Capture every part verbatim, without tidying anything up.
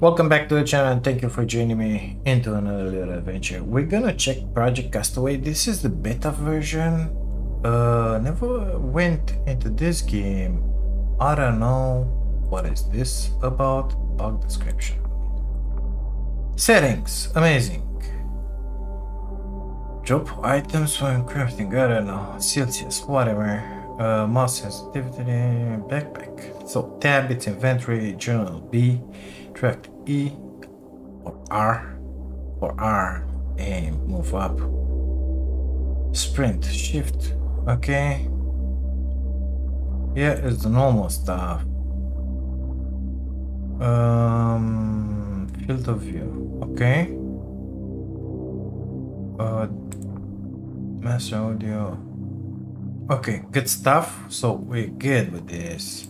Welcome back to the channel and thank you for joining me into another little adventure. We're gonna check Project Castaway. This is the beta version. Uh, never went into this game. I don't know what is this about. Bug description. Settings, amazing. Drop items when crafting, I don't know, C L C S, whatever. Uh, mouse sensitivity, backpack. So tab, it's inventory, journal B, track E or R, or R, aim, move up, sprint, shift, okay. Yeah, it's the normal stuff. Um, field of view, okay. Uh, master audio, okay, good stuff. So we're good with this.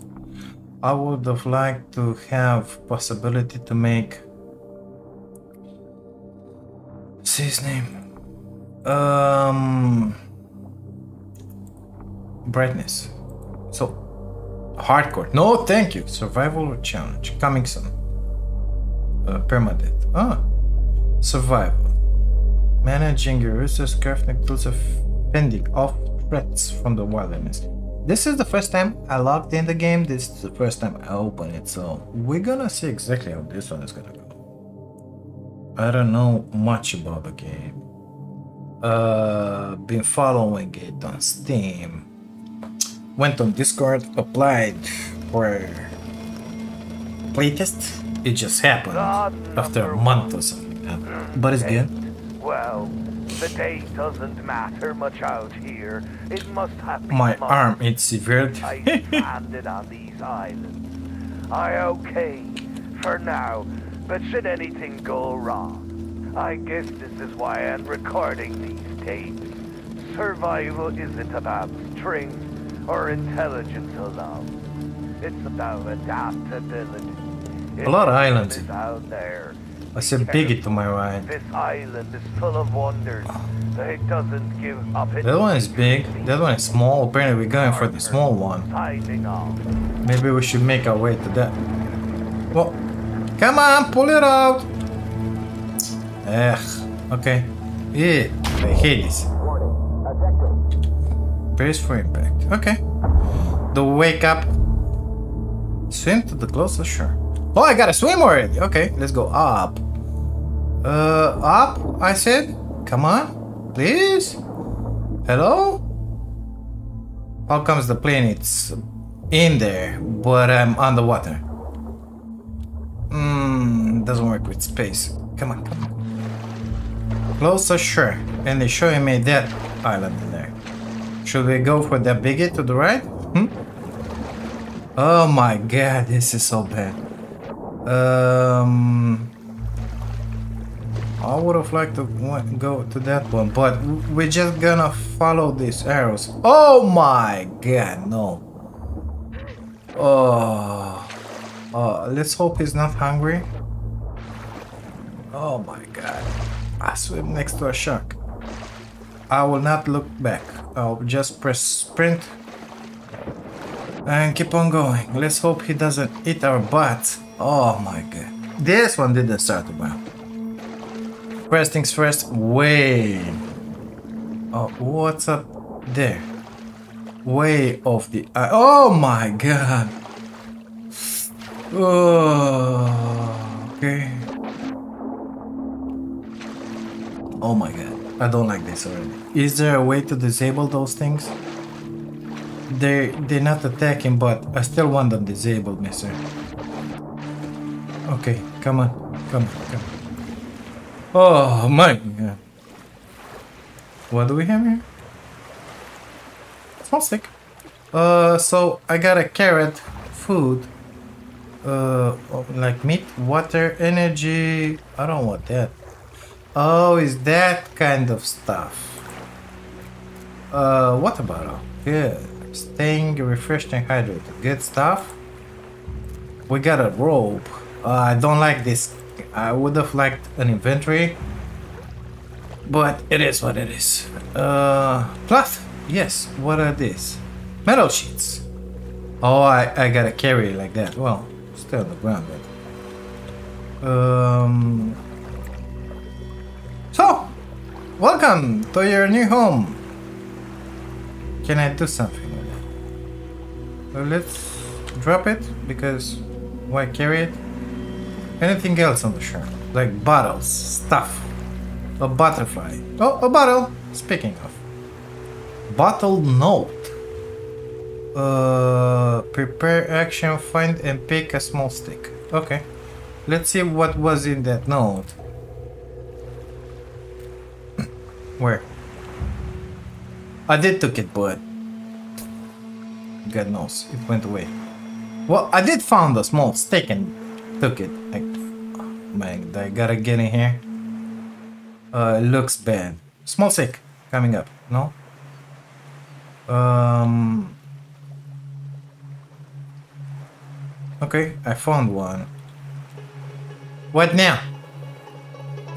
I would have liked to have possibility to make what's his name, um brightness, so hardcore, no thank you. Survival challenge coming soon. uh, permadeath. Ah, survival, managing your resources, crafting tools, of fending off threats from the wilderness. This is the first time I logged in the game. This is the first time I opened it, so we're gonna see exactly how this one is gonna go. I don't know much about the game. Uh, been following it on Steam. Went on Discord, applied for playtest. It just happened after a month or something like that. But it's good. Well, the day doesn't matter much out here. It must have been my months. Arm, it's severed. I landed on these islands. I okay for now, but should anything go wrong, I guess this is why I'm recording these tapes. Survival isn't about strength or intelligence alone. It's about adaptability. It's a lot of islands out there. I said bigot to my right. This island is full of wonders. It doesn't give up. That one is big. That one is small. Apparently we're going for the small one. Maybe we should make our way to that. Well, come on, pull it out. Ugh. Okay. Yeah. I hate this. Brace for impact. Okay. The wake up. Swim to the closest shore. Oh, I gotta swim already. Okay, let's go up. Uh, up, I said. Come on, please. Hello? How comes the plane? It's in there, but I'm underwater. Hmm, doesn't work with space. Come on, come on. Closer, sure. And they're showing me that island in there. Should we go for that bigot to the right? Hmm? Oh my god, this is so bad. Um, I would have liked to go to that one, but we're just gonna follow these arrows. Oh my god, no. Oh, uh, let's hope he's not hungry. Oh my god, I swim next to a shark. I will not look back. I'll just press sprint and keep on going. Let's hope he doesn't eat our butts. Oh my god. This one didn't start well. First things first, way. Oh, what's up there? Way off the eye. Oh my god. Oh, okay. Oh my god. I don't like this already. Is there a way to disable those things? They they're not attacking, but I still want them disabled, mister. Okay, come on, come on, come on. Oh my god. What do we have here? Small stick. Uh, so I got a carrot, food, uh, like meat, water, energy. I don't want that. Oh, is that kind of stuff. Uh, water bottle. Good. Staying refreshed and hydrated. Good stuff. We got a rope. Uh, I don't like this. I would have liked an inventory, but it is what it is. Uh, plus, yes, what are these? Metal sheets. Oh, I, I gotta carry it like that. Well, stay on the ground, but Um, so, welcome to your new home. Can I do something with it? So let's drop it, because why carry it? Anything else on the shore? Like bottles, stuff, a butterfly. Oh, a bottle, speaking of. Bottle note. Uh, prepare action, find and pick a small stick. Okay. Let's see what was in that note. Where? I did took it, but God knows, it went away. Well, I did found a small stick and took it. I, man, I gotta get in here. Uh, it looks bad. Small stick coming up, no? Um. Okay, I found one. What now?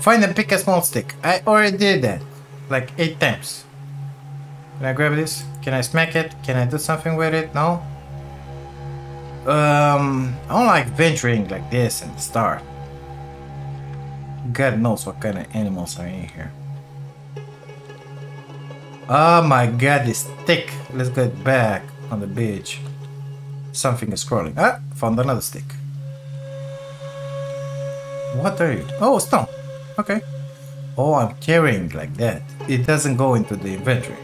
Find and pick a small stick. I already did that. Like eight times. Can I grab this? Can I smack it? Can I do something with it? No? Um, I don't like venturing like this and start. God knows what kind of animals are in here. Oh my god, this stick. Let's get back on the beach. Something is crawling. Ah, found another stick. What are you? Oh, stone. Okay. Oh, I'm carrying like that. It doesn't go into the inventory.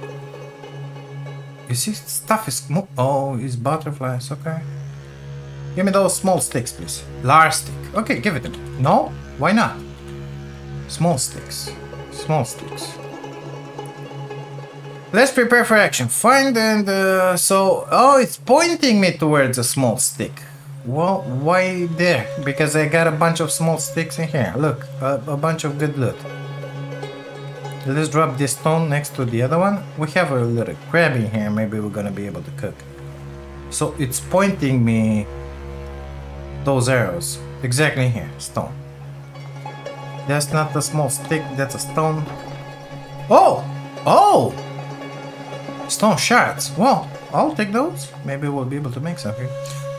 You see, stuff is... Oh, it's butterflies. Okay. Give me those small sticks, please. Large stick. Okay, give it to me. No? Why not? Small sticks. Small sticks. Let's prepare for action. Find and... Uh, so... Oh, it's pointing me towards a small stick. Well, why there? Because I got a bunch of small sticks in here. Look, a, a bunch of good loot. Let's drop this stone next to the other one. We have a little crab in here. Maybe we're gonna be able to cook. So it's pointing me those arrows exactly here. Stone. That's not a small stick. That's a stone. Oh, oh! Stone shards. Well, I'll take those. Maybe we'll be able to make something.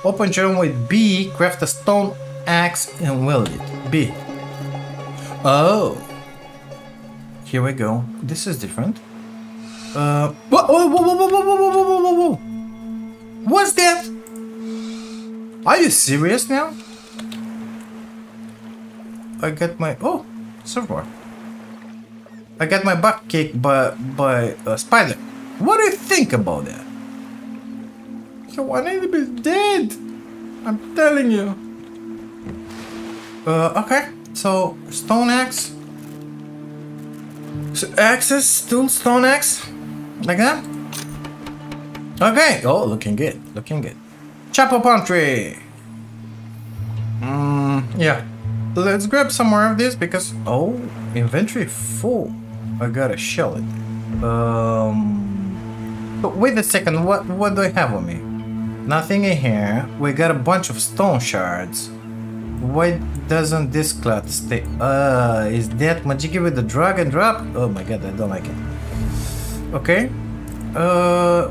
Open journal with B, craft a stone axe and wield it. B. Oh. Here we go. This is different. Uh, whoa, whoa, whoa, whoa, whoa, whoa, whoa, whoa, whoa. What's that? Are you serious now? I got my... Oh, surfboard. I got my butt kicked by, by a spider. What do you think about that? Yo, I need to be dead. I'm telling you. Uh, okay. So, stone axe. So, axes, tool, stone axe. Like that. Okay. Oh, looking good. Looking good. Chop a palm tree. Mm, yeah. Let's grab some more of this because... Oh, inventory full. I gotta shell it. Um... But wait a second. What, what do I have on me? Nothing in here. We got a bunch of stone shards. Why doesn't this cloth stay? Uh, is that Majiki with the drag and drop? Oh my god, I don't like it. Okay. Uh,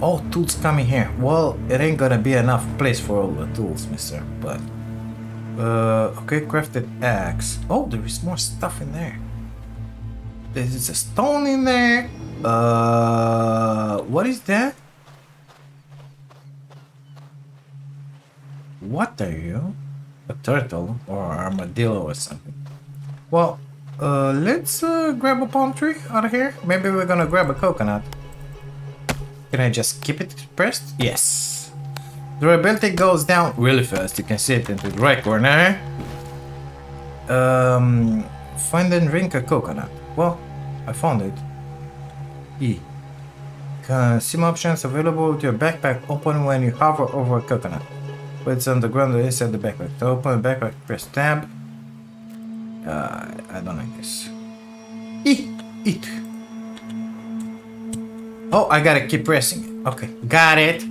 oh, tools coming here. Well, it ain't gonna be enough place for all the tools, mister. But uh, okay, crafted axe. Oh, there is more stuff in there. There is a stone in there. Uh, what is that? What are you? A turtle or armadillo or something? Well, uh, let's uh, grab a palm tree out of here. Maybe we're gonna grab a coconut. Can I just keep it pressed? Yes. Durability goes down really fast. You can see it in the right corner. Um, find and drink a coconut. Well, I found it. E. Sim options available with your backpack open when you hover over a coconut. It's on the ground inside the backpack. To open the backpack, press tab. Uh, I don't like this. Eat, eat. Oh, I gotta keep pressing it. Okay, got it.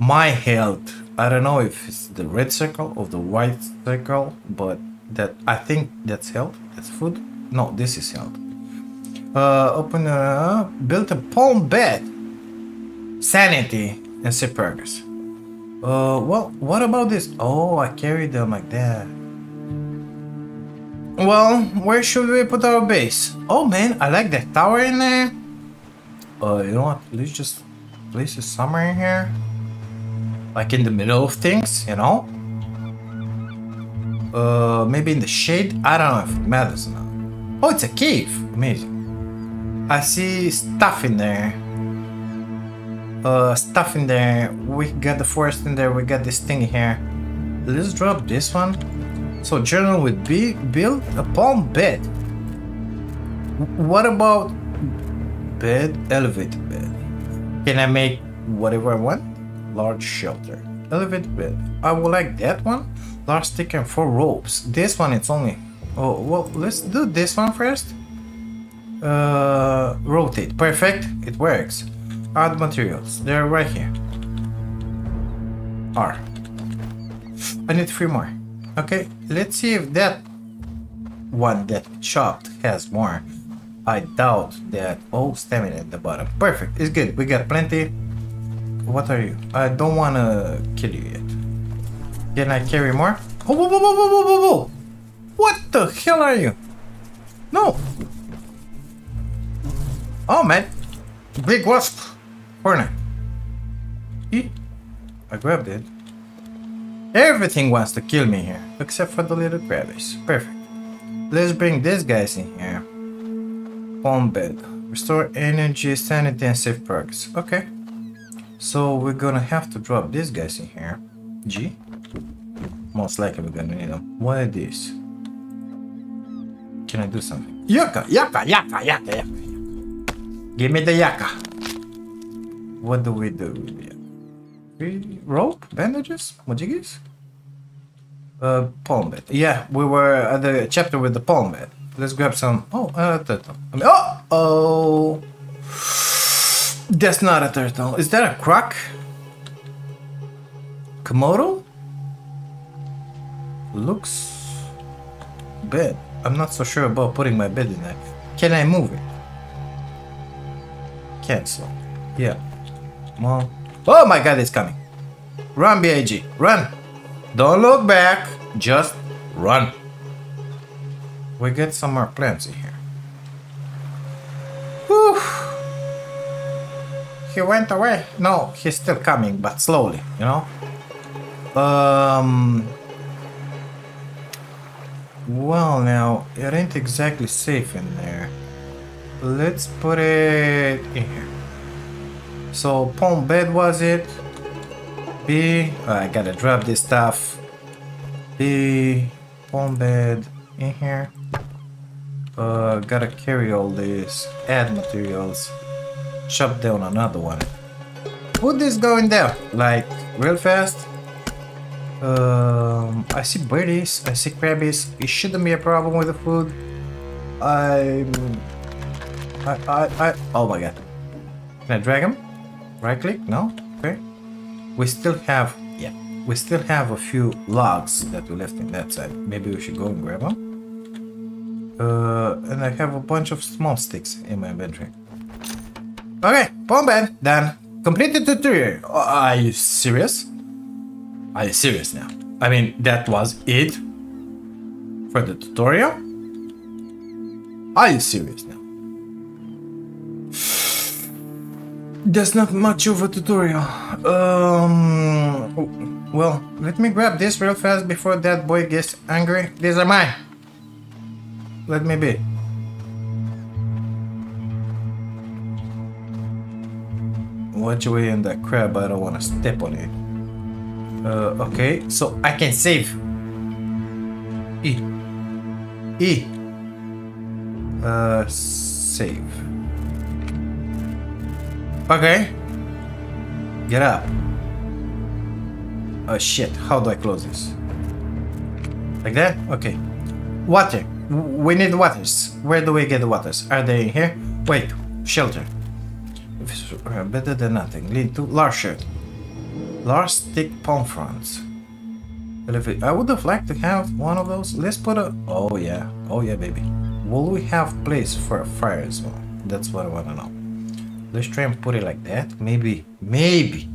My health. I don't know if it's the red circle or the white circle, but that I think that's health. That's food. No, this is health. Uh, open. Uh, build a palm bed. Sanity and see progress. Uh, well, what about this? Oh, I carried them like that. Well, where should we put our base? Oh man, I like that tower in there. Uh, you know what, let's just place it somewhere in here. Like in the middle of things, you know? Uh, maybe in the shade? I don't know if it matters or not. Oh, it's a cave! Amazing. I see stuff in there. Uh, stuff in there. We got the forest in there, we got this thing here. Let's drop this one. So, journal with B, build a palm bed. What about bed, elevated bed? Can I make whatever I want? Large shelter, elevated bed. I would like that one. Large stick and four ropes. This one, it's only. Oh, well, let's do this one first. Uh, rotate. Perfect. It works. Add materials. They're right here. R. I need three more. Okay, let's see if that one that chopped has more. I doubt that. Oh, stamina at the bottom. Perfect. It's good. We got plenty. What are you? I don't want to kill you yet. Can I carry more? Oh, whoa, whoa, whoa, whoa, whoa, whoa. What the hell are you? No. Oh, man. Big wasp. Corner. Eat. I grabbed it. Everything wants to kill me here. Except for the little crabbies. Perfect. Let's bring these guys in here. Palm bed. Restore energy, sanity, and safe progress. Okay. So we're gonna have to drop these guys in here. G. Most likely we're gonna need them. What is this? Can I do something? Yucca! Yucca! Yucca! Yucca! Yucca! Give me the yucca! What do we do with the yucca? Rope? Bandages? Mojigis? Uh, palm bed. Yeah, we were at the chapter with the palm bed. Let's grab some... Oh, a turtle. I mean, oh! Oh! That's not a turtle. Is that a croc? Komodo? Looks bad. I'm not so sure about putting my bed in there. Can I move it? Cancel. Yeah. Well. Oh my god, it's coming. Run, B I G. Run. Don't look back. Just run. We get some more plants in here. Whew. He went away. No, he's still coming, but slowly, you know? Um... Well, now, it ain't exactly safe in there. Let's put it in here. So, palm bed was it? B. Oh, I gotta drop this stuff. B. Palm bed in here. Uh, gotta carry all this. Add materials. Chop down another one. Put this going down, like, real fast. Um, I see birdies, I see crabbies. It shouldn't be a problem with the food. I, I, I, I. Oh my god! Can I drag him? Right click? No. Okay. We still have, yeah, we still have a few logs that we left in that side. Maybe we should go and grab them. Uh, and I have a bunch of small sticks in my inventory. Okay, palm bed done. Completed the tutorial. Are you serious? Are you serious now? I mean, that was it for the tutorial? Are you serious now? That's not much of a tutorial. Um, well, let me grab this real fast before that boy gets angry. These are mine. Let me be. Watch away in that crab, I don't want to step on it. Uh, okay, so I can save. E. E. Uh, save. Okay. Get up. Oh shit, how do I close this? Like that? Okay. Water. We need waters. Where do we get the waters? Are they in here? Wait, shelter. Better than nothing. Lead to large shirt. Large stick palm fronds. I would have liked to have one of those. Let's put a... Oh yeah. Oh yeah, baby. Will we have place for a fire as well? That's what I want to know. Let's try and put it like that. Maybe. Maybe.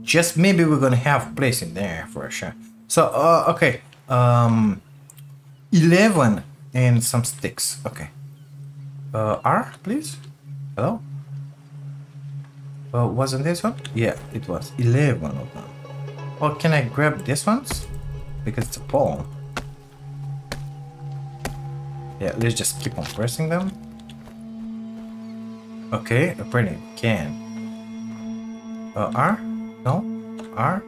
Just maybe we're going to have place in there for sure. So, uh, okay. Um, eleven and some sticks. Okay. Uh, R, please. Hello? Uh, wasn't this one? Yeah, it was. eleven of them. Or can I grab this ones? Because it's a ball. Yeah, let's just keep on pressing them. Okay, a printing can. Uh, R? No? R?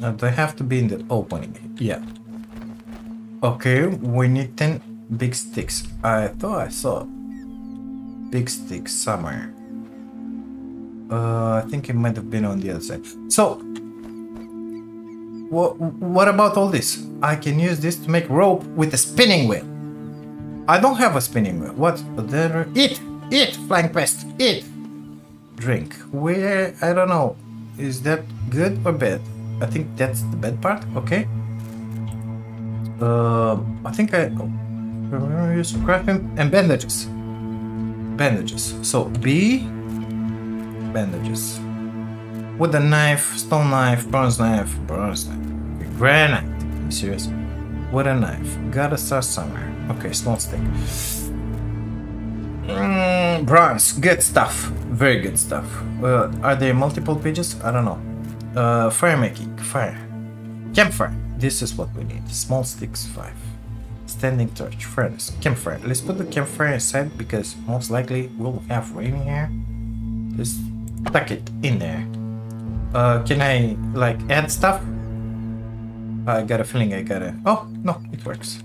Now they have to be in the opening. Yeah. Okay, we need ten big sticks. I thought I saw big sticks somewhere. Uh, I think it might have been on the other side. So, what what about all this? I can use this to make rope with a spinning wheel. I don't have a spinning wheel. What? There? Eat! Eat! Flying pest! Eat! Drink. Where? I don't know. Is that good or bad? I think that's the bad part. Okay. Uh, I think I remember use crafting and bandages. Bandages. So B, bandages. With a knife, stone knife, bronze knife, bronze knife, granite. Are you serious? With a knife. Gotta start somewhere. Okay, small stick. Mm, bronze. Good stuff. Very good stuff. Uh, are there multiple pages? I don't know. Uh, fire making, fire, campfire. This is what we need. Small sticks, five. Standing torch, furnace, campfire. Let's put the campfire aside because most likely we'll have rain here. Just tuck it in there. Uh, can I like add stuff? I got a feeling I gotta. Oh no, it works.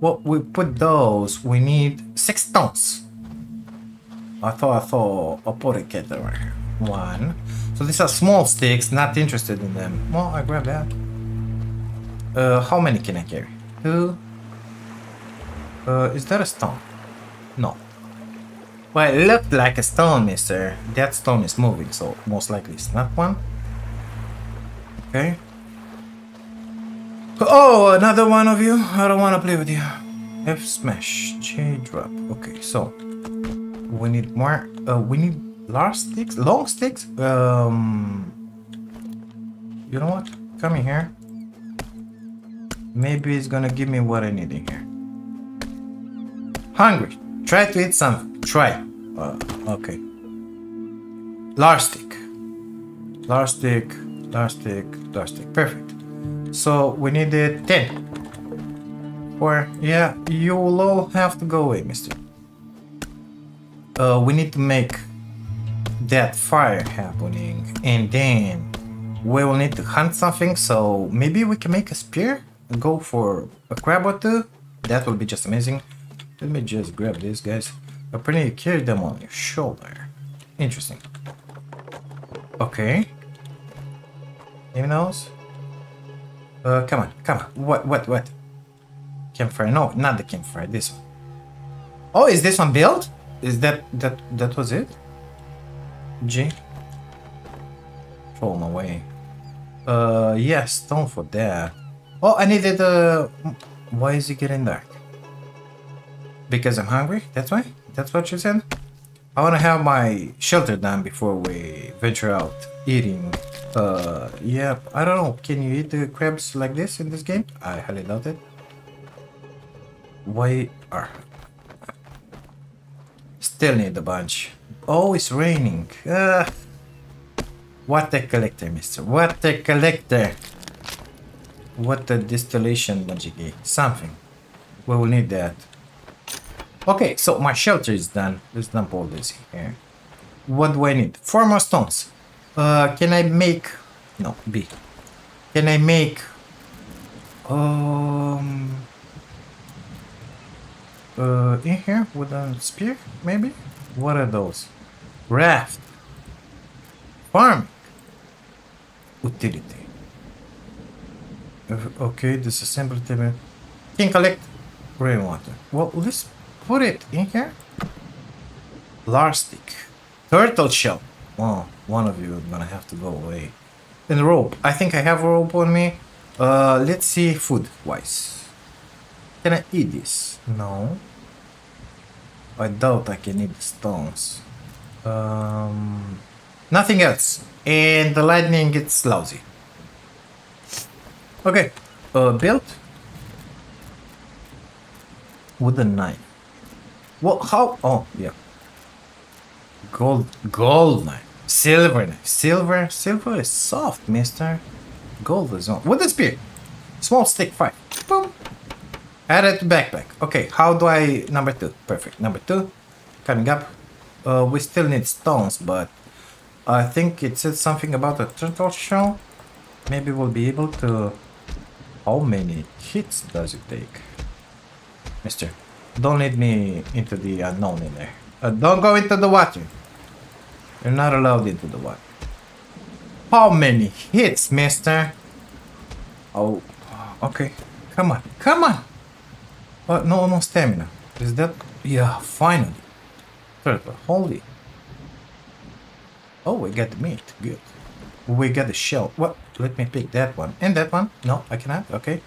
Well, we put those. We need six stones. I thought I thought I put a kettle right here. One. So these are small sticks, not interested in them. Well, I grab that. Uh, how many can I carry? Two. Uh, is that a stone? No. Well, it looked like a stone, mister. That stone is moving, so most likely it's not one. Okay. Oh, another one of you? I don't want to play with you. F smash, J drop. Okay, so we need more. Uh, we need... Large sticks? Long sticks? Um, you know what? Come in here. Maybe it's gonna give me what I need in here. Hungry. Try to eat something. Try. Uh, okay. Large stick. Large stick. Large stick. Large stick. Perfect. So we needed ten. Or, yeah, you'll all have to go away, mister. Uh, we need to make that fire happening, and then we will need to hunt something, so maybe we can make a spear and go for a crab or two. That will be just amazing. Let me just grab these guys. Apparently you carry them on your shoulder. Interesting. Okay, anyone else? Uh come on, come on. What what what campfire? No, not the campfire, this one. Oh, is this one built? Is that that that was it? G. Throw them away. Uh, yeah, stone for that. Oh, I needed a... Why is it getting dark? Because I'm hungry? That's why? That's what you said? I want to have my shelter done before we venture out eating. Uh, yeah, I don't know. Can you eat the crabs like this in this game? I highly doubt it. Why are... Still need a bunch. Oh, it's raining. Uh, what a collector, mister. What a collector. What a distillation magic. Something. We will need that. Okay, so my shelter is done. Let's dump all this here. What do I need? Four more stones. Uh, can I make... No, B. Can I make... Um... Uh, in here with a spear, maybe? What are those? Raft. Farm. Utility. Okay, disassemble table. Can collect rainwater. Well, let's put it in here. Large stick. Turtle shell. Oh, one of you is gonna have to go away. And rope. I think I have a rope on me. Uh, let's see food-wise. Can I eat this? No. I doubt I can eat the stones. Um, nothing else. And the lightning gets lousy. Okay, uh, build with a knife. What? How? Oh, yeah. Gold, gold knife, silver knife, silver, silver is soft, mister. Gold is on. With a spear, small stick, fine. Boom. Add it to backpack. Okay, how do I? Number two, perfect. Number two, coming up. Uh, we still need stones, but I think it said something about a turtle shell. Maybe we'll be able to. How many hits does it take, mister? Don't lead me into the unknown in there. Uh, don't go into the water. You're not allowed into the water. How many hits, mister? Oh, okay. Come on, come on. Uh, no, no stamina. Is that? Yeah, finally. Turtle, holy. Oh, we got the meat. Good. We got the shell. What? Let me pick that one. And that one? No, I cannot. Okay.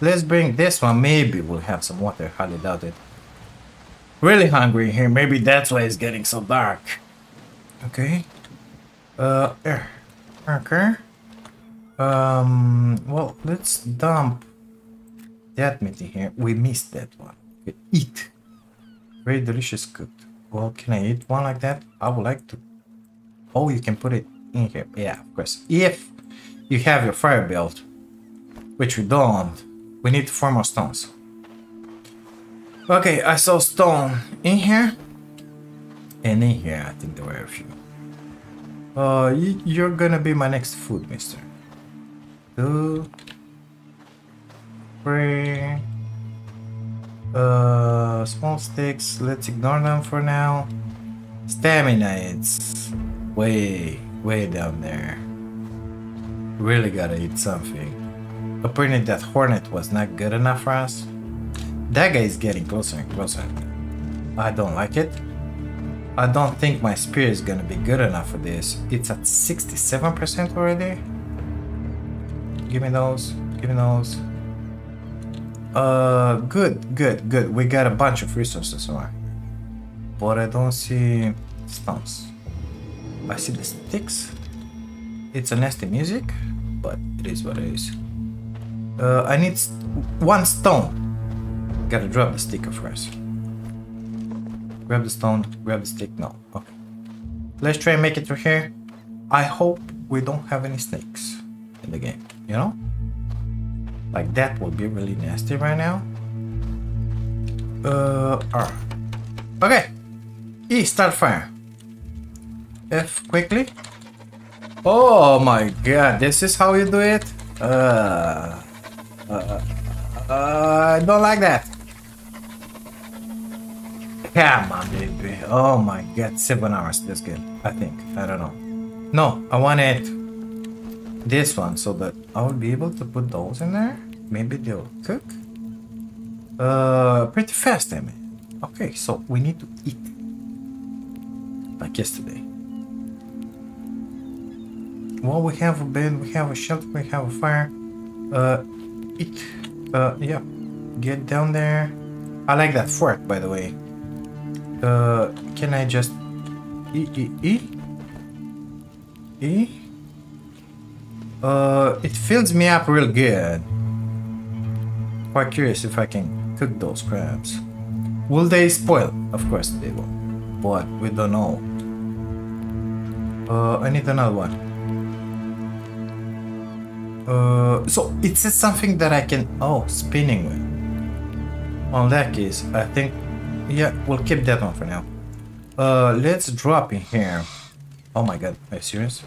Let's bring this one. Maybe we'll have some water. Highly doubt it. Really hungry here. Maybe that's why it's getting so dark. Okay. Uh, er, okay. Um, well, let's dump that meat in here. We missed that one. Okay, eat. Very delicious cooked. Well, can I eat one like that? I would like to. Oh, you can put it in here. Yeah, of course. If you have your fire built, which we don't, we need four more stones. Okay, I saw stone in here and in here. I think there were a few. Uh, you're gonna be my next food, mister. Two, three. Uh, small sticks. Let's ignore them for now. Stamina, it's way, way down there. Really gotta eat something. Apparently that hornet was not good enough for us. That guy is getting closer and closer. I don't like it. I don't think my spear is gonna be good enough for this. It's at sixty-seven percent already. Give me those. Give me those. Uh, good, good, good. We got a bunch of resources on. But I don't see stones. I see the sticks. It's a nasty music, but it is what it is. Uh, I need st one stone. Gotta drop the stick of course. Grab the stone, grab the stick. No, okay. Let's try and make it through here. I hope we don't have any snakes in the game, you know? Like that would be really nasty right now. Uh, R. Okay. E, start fire. F, quickly. Oh my god, this is how you do it? Uh... Uh, uh, I don't like that. Come on, baby. Oh my god, seven hours. That's good. I think. I don't know. No, I want it. This one, so that I will be able to put those in there. Maybe they'll cook. Uh, pretty fast, I mean. Okay, so we need to eat. Like yesterday. Well, we have a bed, we have a shelter, we have a fire. Uh, eat. Uh, yeah. Get down there. I like that fork, by the way. Uh, can I just... E, E, E? E? Uh, it fills me up real good. Quite curious if I can cook those crabs. Will they spoil? Of course they will. But we don't know. Uh, I need another one. Uh, so it says something that I can... Oh, spinning wheel. On that case, I think... Yeah, we'll keep that one for now. Uh, let's drop in here. Oh my god, are you serious?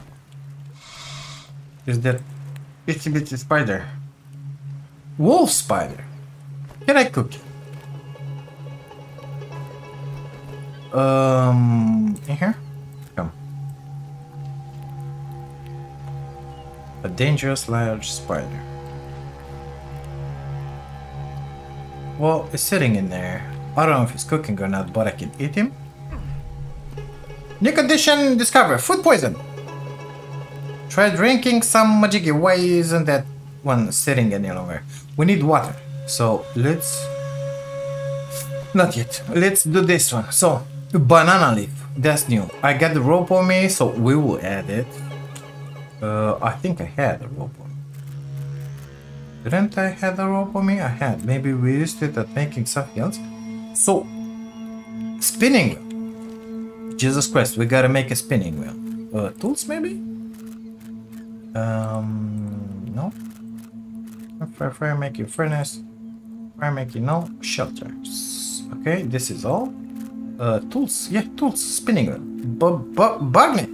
Is that... Itty bitty spider. Wolf spider. Can I cook it? Um... In here? Come. A dangerous large spider. Well, it's sitting in there. I don't know if it's cooking or not, but I can eat him. New condition discovered. Food poison. Try drinking some majiggy. Why isn't that one sitting any longer? We need water. So let's... Not yet. Let's do this one. So, banana leaf. That's new. I got the rope on me, so we will add it. Uh, I think I had a rope on me. Didn't I have the rope on me? I had. Maybe we used it at making something else. So, spinning wheel. Jesus Christ, we gotta make a spinning wheel. Uh, tools maybe? Um, no. Fire making furnace. Fire making no. Shelters. Okay, this is all. Uh, tools. Yeah, tools. Spinning wheel. Bugnet.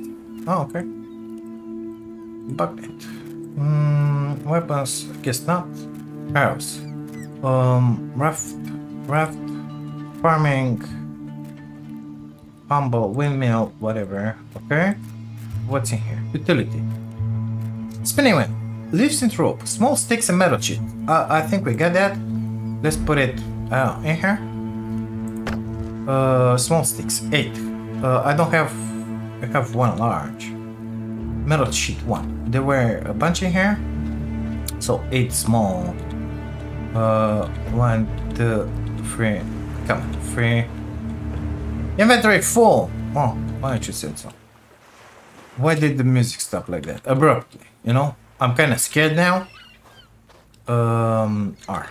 Oh, okay. Bugnet. Mm, weapons, I guess not. Arrows. Um, raft, raft, farming, humble, windmill, whatever. Okay. What's in here? Utility. Spinning wheel. Leaves and rope. Small sticks and metal sheet. Uh, I think we got that. Let's put it uh, in here. Uh, small sticks. Eight. Uh, I don't have. I have one large. Metal sheet one. There were a bunch in here, so eight small. Uh, one, two, three. Come on, three. Inventory full. Oh, why don't you say so? Why did the music stop like that abruptly? You know, I'm kind of scared now. Um, R.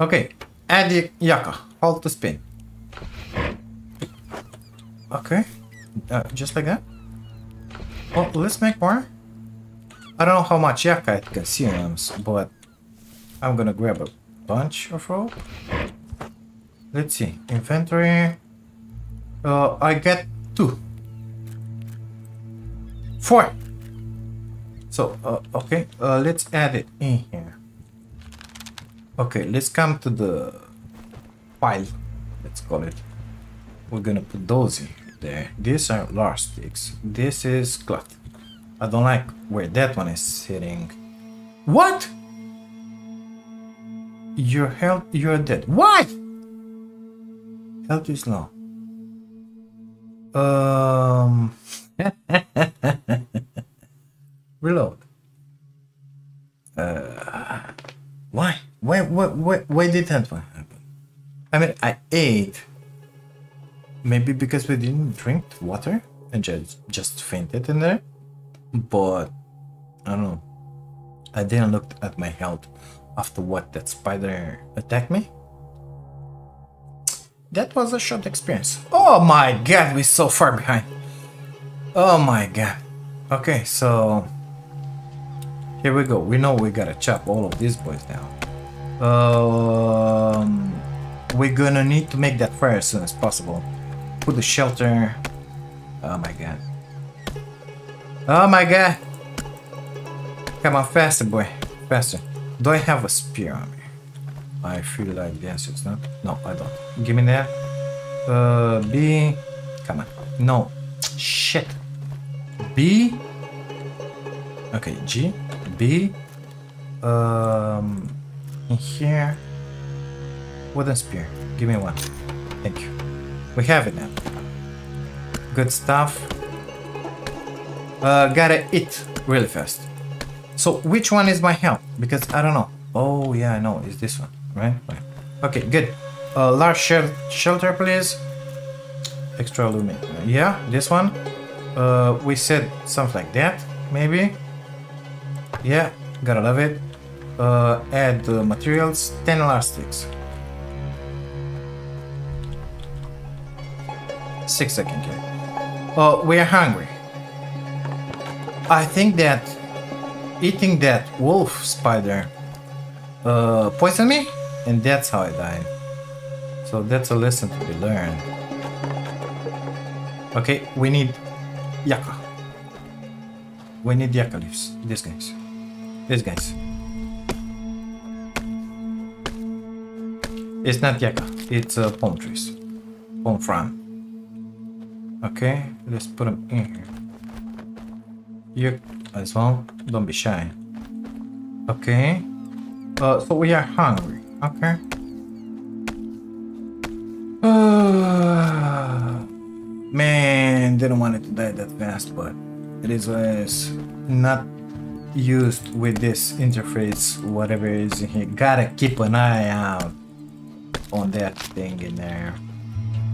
Okay, add the yaka. Hold to spin. Okay, uh, just like that. Well, let's make more. I don't know how much yak I consumes, but I'm gonna grab a bunch of rope. Let's see. Inventory. Uh, I get two. Four. So, uh, okay. Uh, let's add it in here. Okay, let's come to the pile. Let's call it. We're gonna put those in. There. These are large sticks. This is cloth. I don't like where that one is sitting. What? You're held. You're dead. Why? Health is low. Um. Reload. Uh. Why? Why? Why? Why? Why did that one happen? I mean, I ate. Maybe because we didn't drink water and just, just fainted in there. But, I don't know. I didn't look at my health after what that spider attacked me. That was a short experience. Oh my god, we're so far behind. Oh my god. Okay, so... here we go. We know we gotta chop all of these boys down. Um, we're gonna need to make that fire as soon as possible. Put the shelter. Oh my god. Oh my god. Come on, faster, boy. Faster. Do I have a spear on me? I feel like the answer is not. No, I don't. Give me that. Uh, B. Come on. No. Shit. B. Okay, G. B. Um. In here. Wooden spear. Give me one. Thank you. We have it now. Good stuff. Uh, gotta eat really fast. So which one is my help? Because I don't know. Oh yeah, I know. It's this one, right? Right. Okay, good. Uh, large shel shelter, please. Extra lumen. Yeah, this one. Uh, we said something like that, maybe. Yeah, gotta love it. Uh, add uh, materials. Ten elastics. Six I can get. Oh, we are hungry. I think that eating that wolf spider uh, poisoned me, and that's how I died. So that's a lesson to be learned. Okay, we need yucca. We need yucca leaves. These guys. These guys. It's not yucca. It's uh, palm trees. Palm frond. Okay, let's put them in here. You as well, don't be shy. Okay, uh, so we are hungry. Okay. Uh, man, didn't want it to die that fast, but it is was not used with this interface, whatever is in here. Gotta keep an eye out on that thing in there.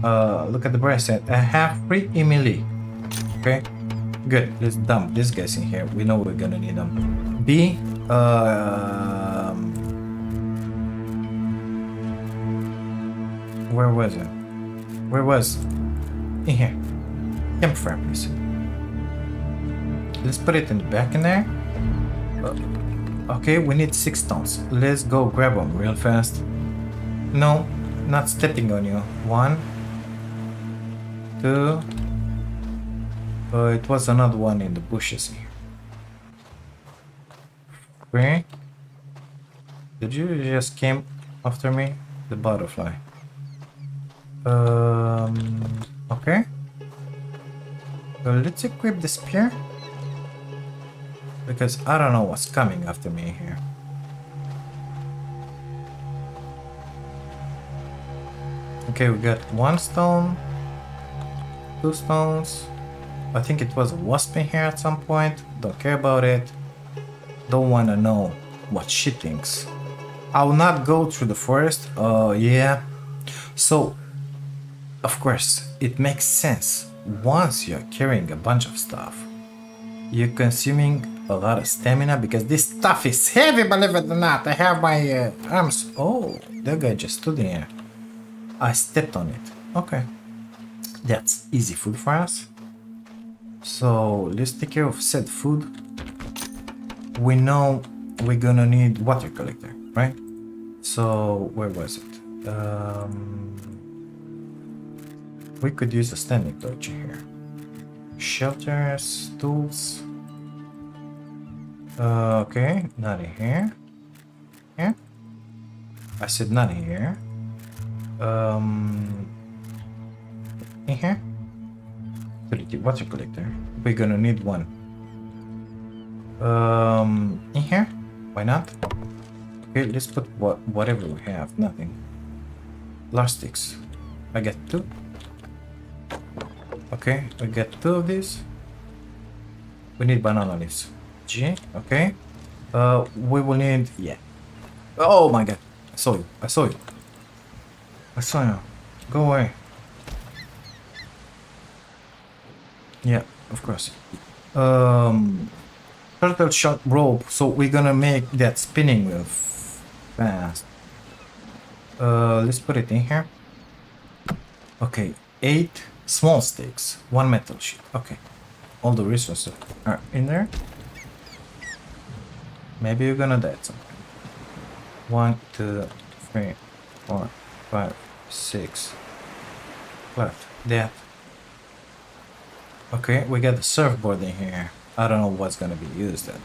Uh, look at the bracelet. I have three melee. Okay, good. Let's dump these guys in here. We know we're gonna need them. B. Um, where was I? Where was? In here. Campfire, please. Let's put it in the back in there. Okay, we need six tons. Let's go grab them real fast. No, not stepping on you. One. Two. Oh, it was another one in the bushes here. Three. Did you just came after me? The butterfly. Um. Okay. So let's equip the spear. Because I don't know what's coming after me here. Okay, we got one stone, two stones. I think it was a wasp in here at some point. Don't care about it. Don't want to know what she thinks. I will not go through the forest. Oh, uh, yeah. So, of course, it makes sense. Once you're carrying a bunch of stuff, you're consuming a lot of stamina because this stuff is heavy, believe it or not. I have my uh, arms. Oh, that guy just stood in here. I stepped on it. Okay. That's easy food for us. So let's take care of said food. We know we're gonna need water collector, right? So where was it? Um, we could use a standing torch here. Shelters, tools. Uh, okay, not in here. Yeah, I said not in here. Um, in here. three D water collector. We're gonna need one. Um, in here. Why not? Okay, let's put what whatever we have. Nothing. Plastics. I get two. Okay, we get two of these. We need banana leaves. G, okay. Uh, we will need, yeah. Oh my god. I saw you. I saw you. I saw you. Go away. Yeah, of course. Um, turtle shot rope. So we're gonna make that spinning wheel fast. Uh, let's put it in here. Okay, eight small sticks, one metal sheet. Okay, all the resources are in there. Maybe you're gonna die at some point. One, two, three, four, five, six. Left. Death. Okay, we got the surfboard in here. I don't know what's gonna be used. At.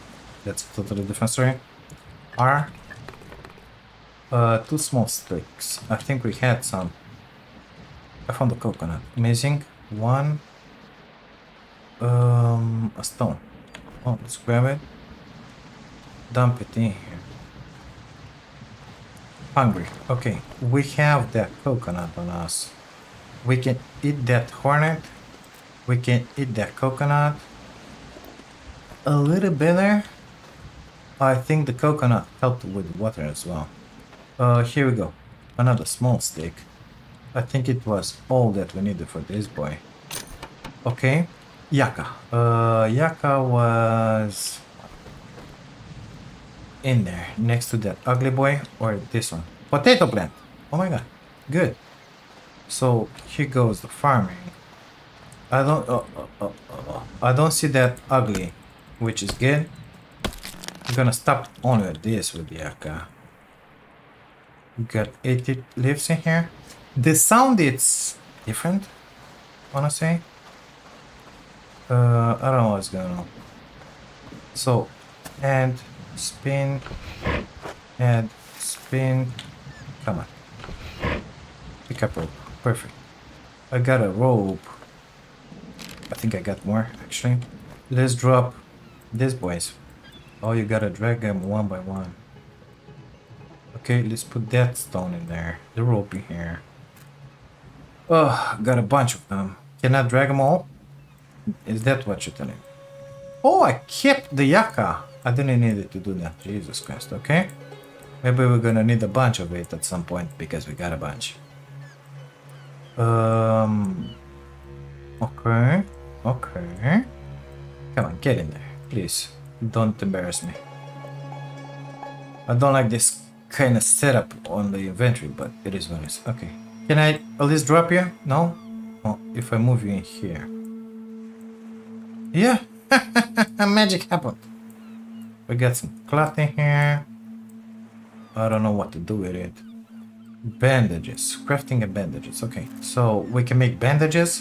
That's a totally different story. R. Uh, two small sticks. I think we had some. I found a coconut. Amazing. One. Um, a stone. Oh, let's grab it. Dump it in here. Hungry. Okay, we have that coconut on us. We can eat that hornet. We can eat that coconut. A little better. I think the coconut helped with water as well. Uh, here we go. Another small stick. I think it was all that we needed for this boy. Okay. Yucca. Uh, yucca was... in there, next to that ugly boy, or this one. Potato plant! Oh my god, good. So, here goes the farming. I don't... Oh, oh, oh, oh. I don't see that ugly, which is good. I'm gonna stop only with this with the yucca. We got eighty leaves in here. The sound is different, honestly. Uh, I don't know what's going on. So, and... spin and spin. Come on, pick up rope. Perfect. I got a rope. I think I got more actually. Let's drop these boys. Oh, you gotta drag them one by one. Okay, let's put that stone in there. The rope in here. Oh, got a bunch of them. Can I drag them all? Is that what you're telling me? Oh, I kept the yucca. I didn't need it to do that. Jesus Christ, okay? Maybe we're gonna need a bunch of it at some point because we got a bunch. Um. Okay. Okay. Come on, get in there. Please. Don't embarrass me. I don't like this kind of setup on the inventory, but it is what it is. Okay. Can I at least drop you? No? Oh, if I move you in here. Yeah. Magic happened. We got some cloth in here. I don't know what to do with it. Bandages. Crafting and bandages. Okay. So we can make bandages.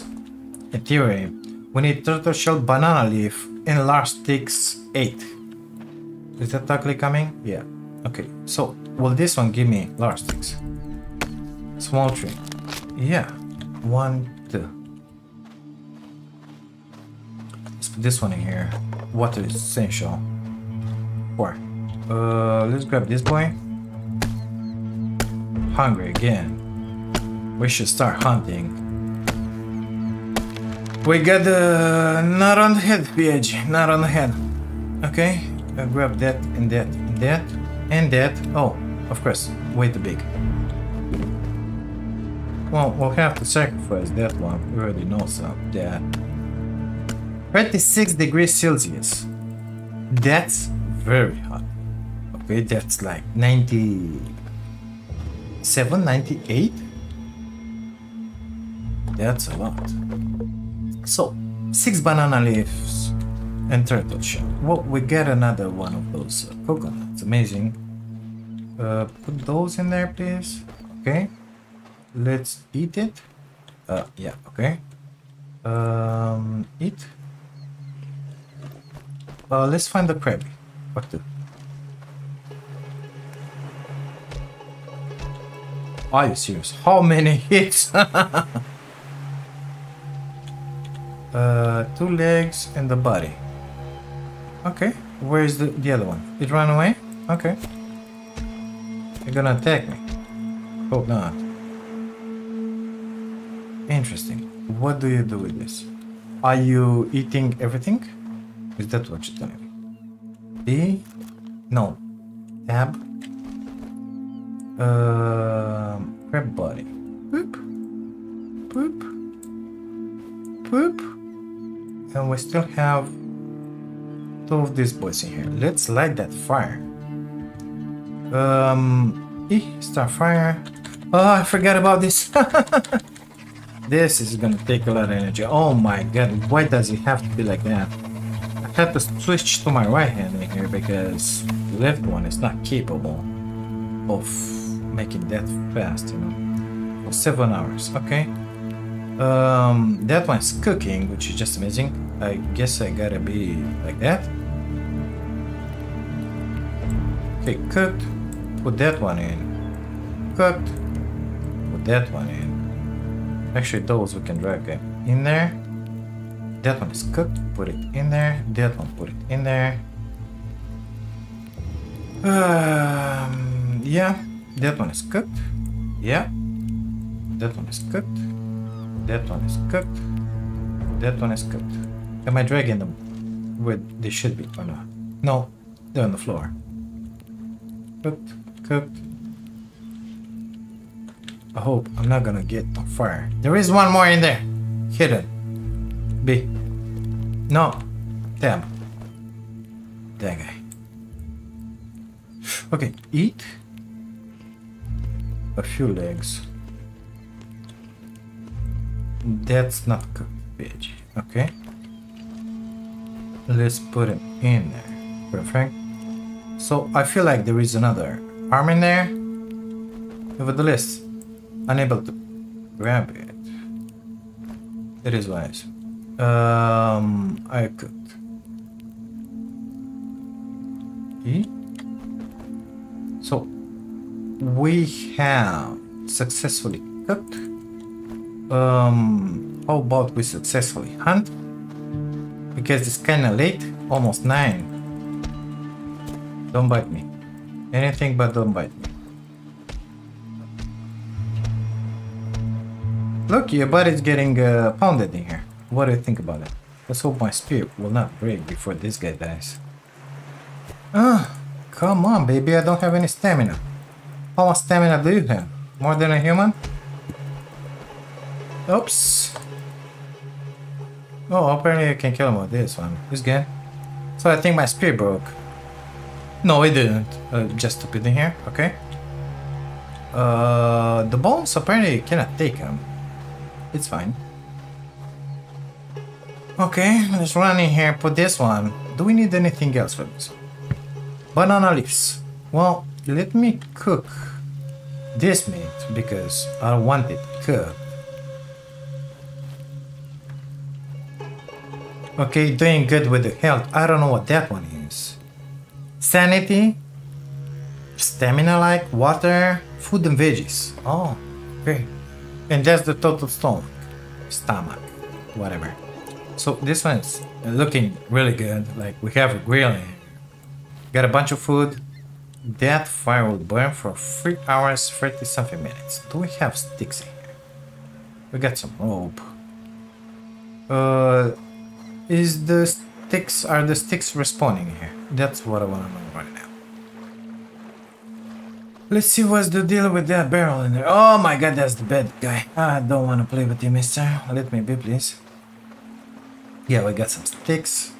In theory, we need turtle shell, banana leaf, and large sticks eight. Is that ugly coming? Yeah. Okay. So will this one give me large sticks? Small tree. Yeah. One, two. Let's put this one in here. Water is essential. Four. Uh, let's grab this boy. Hungry again. We should start hunting. We got the... not on the head, P H. Not on the head. Okay. I'll grab that and that and that and that. Oh, of course. Way too big. Well, we'll have to sacrifice that one. We already know some. That. thirty-six degrees Celsius. That's very hot. Okay, that's like ninety-seven, ninety-eight. That's a lot. So, six banana leaves and turtle shell. Well, we get another one of those uh, coconuts. Amazing. Uh, put those in there, please. Okay. Let's eat it. Uh, yeah, okay. Um, eat. Uh, let's find the crab. What the? Are you serious? How many hits? Uh, two legs and the body. Okay, where is the, the other one? It ran away? Okay. They're gonna attack me. Hope not. Interesting. What do you do with this? Are you eating everything? Is that what you're doing? B? No. Tab. Uh, crab body. Boop. Boop. Boop. And we still have two of these boys in here. Let's light that fire. Um, eh, start fire. Oh, I forgot about this. This is gonna take a lot of energy. Oh my god, why does it have to be like that? I had to switch to my right hand in here because the left one is not capable of making that fast, you know. For seven hours, okay. Um, that one's cooking, which is just amazing. I guess I gotta be like that. Okay, cooked. Put that one in. Cooked. Put that one in. Actually, those we can drag them in there. That one is cooked. Put it in there. That one, put it in there. Um, yeah. That one is cooked. Yeah. That one is cooked. That one is cooked. That one is cooked. Am I dragging them where they should be or not? No. They're on the floor. Cooked, cooked. I hope I'm not gonna get on fire. There is one more in there. Hidden. B. No. Damn. That guy. Okay, eat. A few legs. That's not cooked, bitch. Okay. Let's put him in there. Perfect. So I feel like there is another arm in there. Nevertheless, unable to grab it. It is wise. Um, I cooked. Okay. So we have successfully cooked. Um, how about we successfully hunt? Because it's kind of late, almost nine. Don't bite me. Anything but don't bite me. Look, your body's getting uh, pounded in here. What do you think about it? Let's hope my spear will not break before this guy dies. Ah, come on, baby. I don't have any stamina. How much stamina do you have? More than a human? Oops. Oh, apparently you can kill him with this one. He's good. So I think my spear broke. No, it didn't. Uh, just to put in here, okay. Uh, the bones apparently cannot take them. It's fine. Okay, let's run in here, put this one. Do we need anything else for this? Banana leaves. Well, let me cook this meat because I want it cooked. Okay, doing good with the health. I don't know what that one is. Sanity, stamina, like water, food and veggies. Oh, okay. And that's the total stomach, stomach, whatever. So this one's looking really good. Like we have a grill in here. Got a bunch of food. That fire will burn for three hours, thirty something minutes. Do we have sticks in here? We got some rope. Uh, is the sticks, are the sticks respawning here? That's what I want to know right now. Let's see what's the deal with that barrel in there. Oh my god, that's the bad guy. I don't want to play with you, mister. Let me be, please. Yeah, we got some sticks.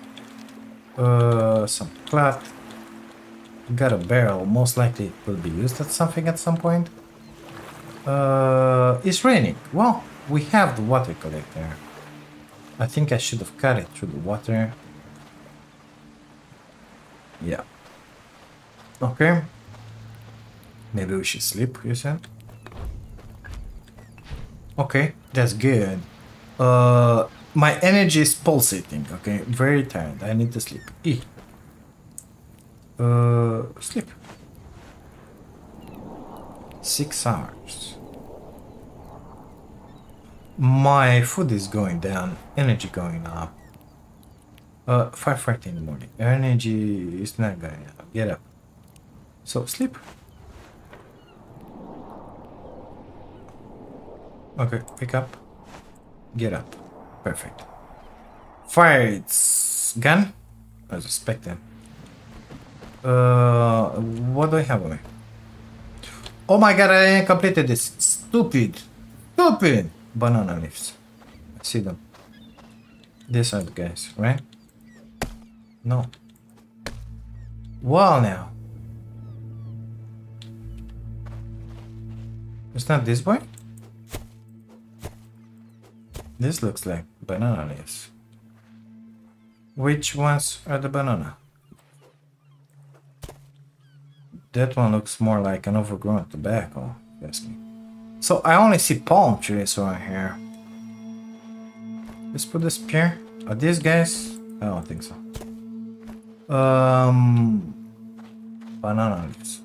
Uh, some cloth. Got a barrel, most likely it will be used at something at some point. Uh, it's raining. Well, we have the water collector. I think I should have cut it through the water. Yeah. Okay. Maybe we should sleep, you said? Okay, that's good. Uh, my energy is pulsating, okay? Very tired, I need to sleep. Eat. Uh, sleep. Six hours. My food is going down, energy going up. Uh, five thirty in the morning. Energy is not going up. Get up. So sleep. Okay, pick up. Get up. Perfect. Fire its gun. I suspect that. Uh, what do I have on me? Oh my god, I didn't completed this. Stupid. Stupid. Banana leaves. I see them. These are the guys, right? No. Well now. It's not this boy? This looks like banana leaves. Which ones are the banana? That one looks more like an overgrown tobacco, ask me. So I only see palm trees around here. Let's put a spear. Are these guys? I don't think so. Um, banana leaves.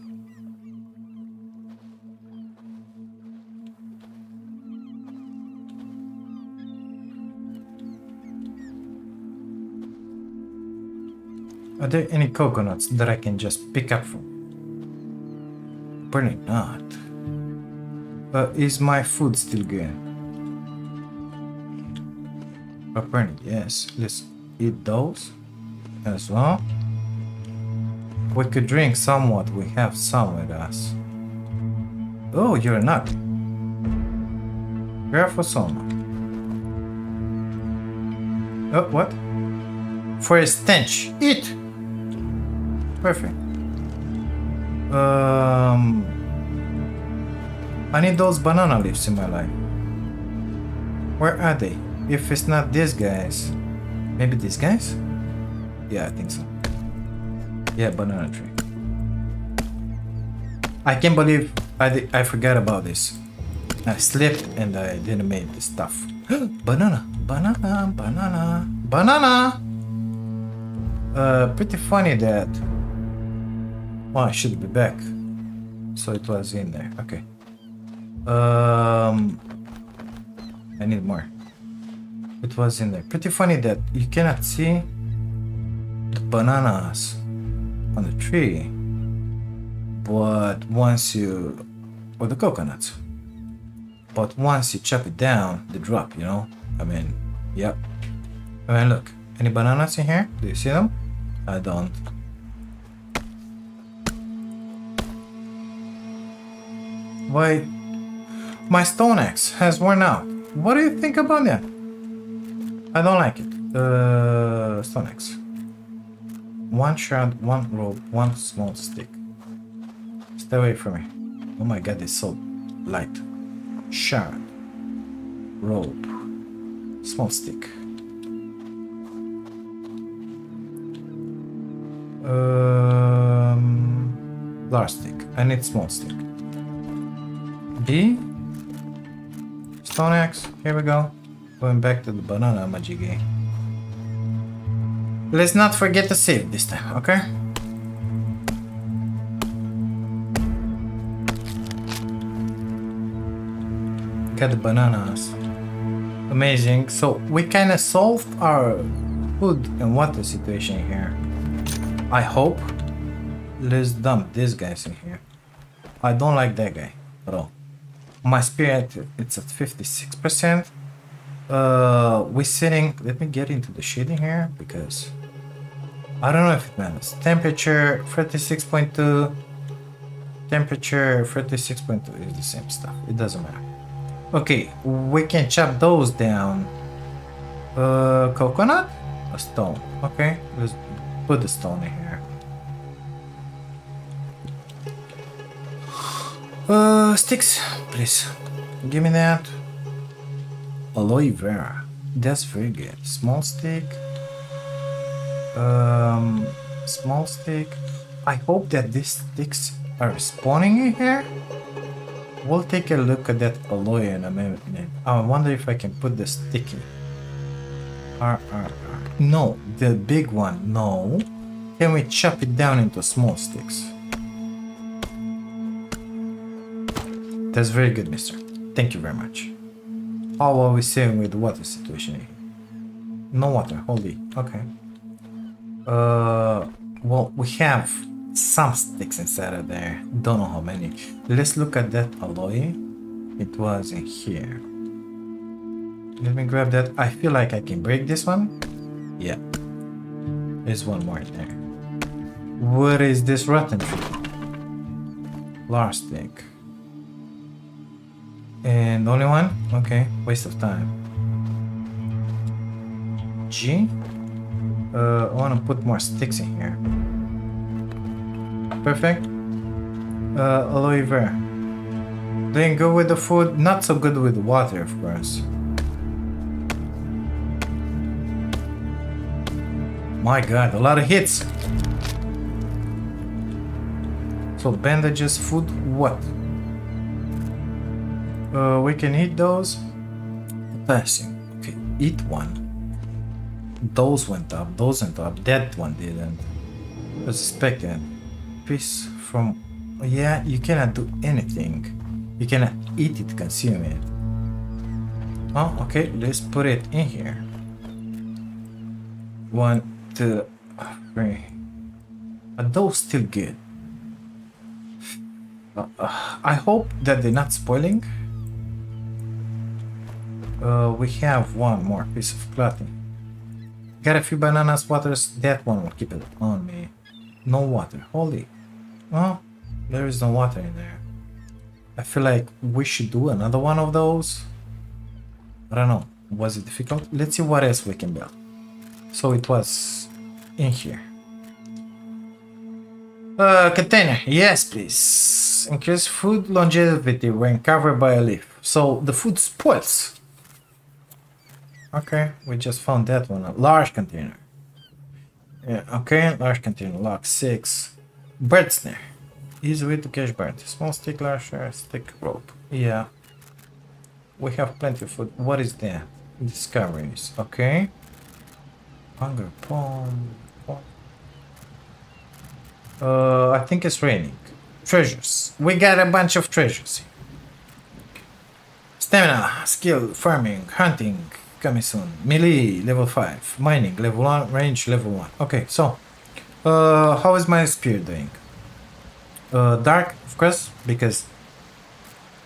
Are there any coconuts that I can just pick up from? Apparently not. Uh, is my food still good? Apparently yes. Let's eat those as well. We could drink somewhat. We have some with us. Oh, you're not. Careful, someone. Oh, what? For a stench. Eat. Perfect. Um, I need those banana leaves in my life. Where are they? If it's not these guys, maybe these guys? Yeah, I think so. Yeah, banana tree. I can't believe I, I forgot about this. I slept and I didn't make the stuff. Banana, banana, banana, banana. Uh, pretty funny that. Oh, I should be back. So it was in there. Okay. Um, I need more. It was in there. Pretty funny that you cannot see the bananas on the tree. But once you... Or the coconuts. But once you chop it down, they drop, you know? I mean, yep. I mean, look. Any bananas in here? Do you see them? I don't. Why, my stone axe has worn out. What do you think about that? I don't like it. Uh, stone axe. One shroud, one rope, one small stick. Stay away from me. Oh my god, it's so light. Shard, rope, small stick. Um, large stick. I need small stick. B. Stone axe. Here we go. Going back to the banana majiggy. Let's not forget to save this time, okay? Got the bananas. Amazing. So we kind of solved our food and water situation here, I hope. Let's dump these guys in here. I don't like that guy at all. My spirit, it's at fifty-six percent. Uh, we're sitting, let me get into the shading here, because I don't know if it matters. Temperature thirty-six point two, temperature thirty-six point two is the same stuff, it doesn't matter. Okay, we can chop those down. Uh, coconut? A stone, okay, let's put the stone in here. Uh, sticks, please, give me that. Aloe vera, that's very good. Small stick, um, small stick. I hope that these sticks are spawning in here. We'll take a look at that aloe in a minute. I wonder if I can put the sticky. R R R. No, the big one. No. Can we chop it down into small sticks? That's very good, mister. Thank you very much. How are we saving with the water situation here? No water, holy, okay. Uh, well, we have some sticks inside of there. Don't know how many. Let's look at that alloy. It was in here. Let me grab that. I feel like I can break this one. Yeah. There's one more in there. What is this rotten fruit? Large stick. And only one? Okay, waste of time. G? Uh, I want to put more sticks in here. Perfect. Uh, aloe vera. Doing good with the food, not so good with the water, of course. My god, a lot of hits! So bandages, food, what? Uh, we can eat those. Passing. Okay, eat one. Those went up, those went up, that one didn't. I suspect that. Piece from... Yeah, you cannot do anything. You cannot eat it, consume it. Oh, okay, let's put it in here. One, two, three. Are those still good? Uh, uh, I hope that they're not spoiling. Uh, we have one more piece of clothing. Got a few bananas, waters. That one will keep it on me. No water. Holy. Oh, there is no water in there. I feel like we should do another one of those. I don't know. Was it difficult? Let's see what else we can build. So it was in here. Uh, container. Yes, please. Increase food longevity when covered by a leaf. So the food spoils. Okay, we just found that one. A large container. Yeah, okay, large container. Lock six. Bird snare. Easy way to catch bird. Small stick, large stick, rope. Yeah. We have plenty of food. What is that? Discoveries. Okay. Hunger pond. Uh, I think it's raining. Treasures. We got a bunch of treasures here. Stamina, skill, farming, hunting. Coming soon. Melee level five, mining level one, range level one. Okay, so uh, how is my spear doing? Uh, dark, of course, because